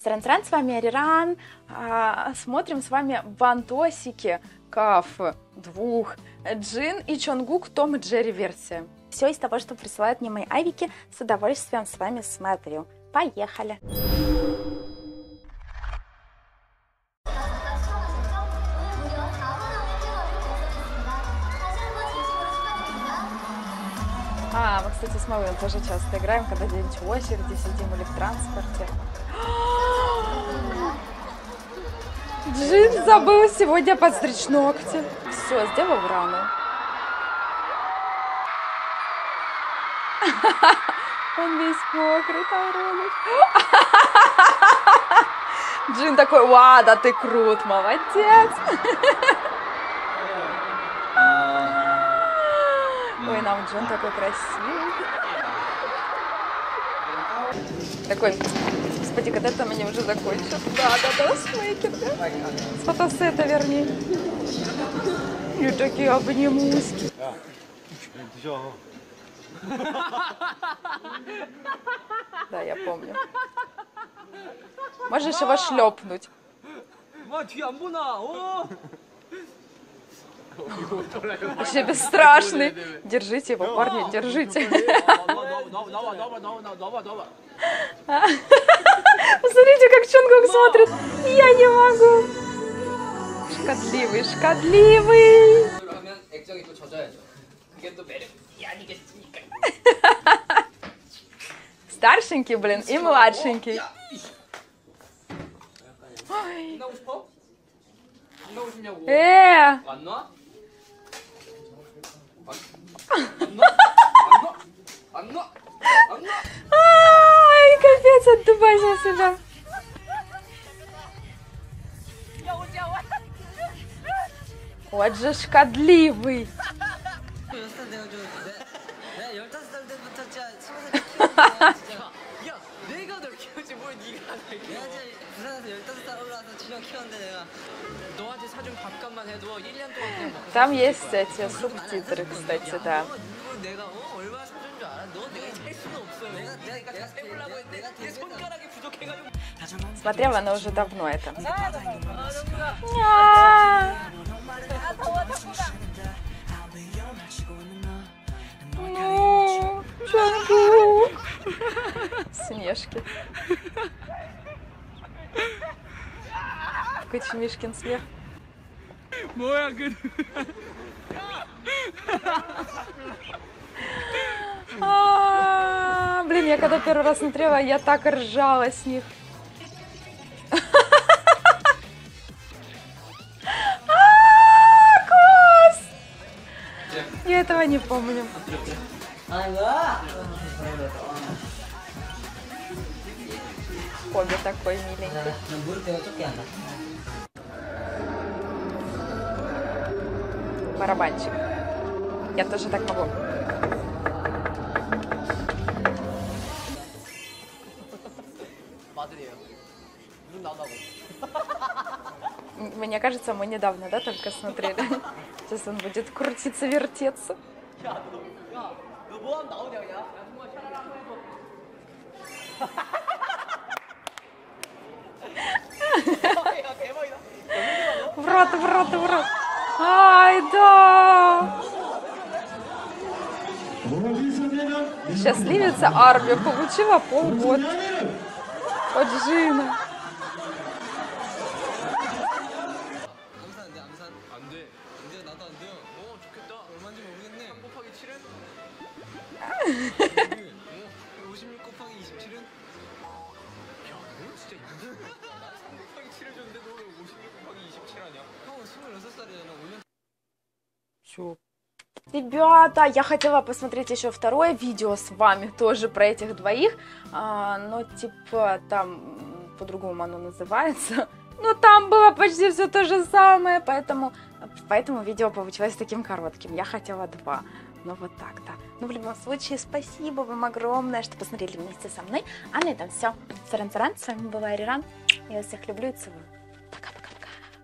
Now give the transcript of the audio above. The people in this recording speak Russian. Сран-сран, с вами Ариран. Смотрим с вами бантосики КАФ-2, Джин и Чонгук, Том и Джерри версия. Все из того, что присылают мне мои авики, с удовольствием с вами смотрю. Поехали! Мы, кстати, с Мауем тоже часто играем, когда где-нибудь в очереди сидим или в транспорте. Джин забыл сегодня подстричь ногти. Все, сделал рану. Он весь мокрый, Таролик. Джин такой: «Ва, да ты крут, молодец!» Ой, нам Джин такой красивый. Такой: «Господи, когда там они уже закончат?» Да, смейкер, да? С фотосета, вернее. И такие обнимусь. Да, я помню. Можешь его шлепнуть. Вообще бесстрашный. Держите его, парни, держите. Посмотрите, как Чонгук смотрит. Я не могу. Шкодливый, шкодливый. Старшенький, блин, и младшенький. Ой. Ай, капец, отдубасил себя. Вот же шкодливый. Там есть эти субтитры, кстати, да. Смотрела она уже давно это. Ну, Чонгук. Снежки. Кучмишкин смех. Блин, я когда первый раз смотрела, я так ржала с них. Класс! Я этого не помню. Хобби такой миленький. Барабанчик. Я тоже так могу. Мне кажется, мы недавно, да, только смотрели. Сейчас он будет крутиться, вертеться. В рот, в рот, в рот. Ай, да! Счастливица Арми получила полгода от Джина. Ребята, я хотела посмотреть еще второе видео с вами тоже про этих двоих, но типа там по-другому оно называется, но там было почти все то же самое, поэтому видео получилось таким коротким. Я хотела два, но вот так-то. Ну, в любом случае, спасибо вам огромное, что посмотрели вместе со мной. А на этом все. Саран-саран, с вами была Ариран. Я вас всех люблю и целую. Пока-пока-пока.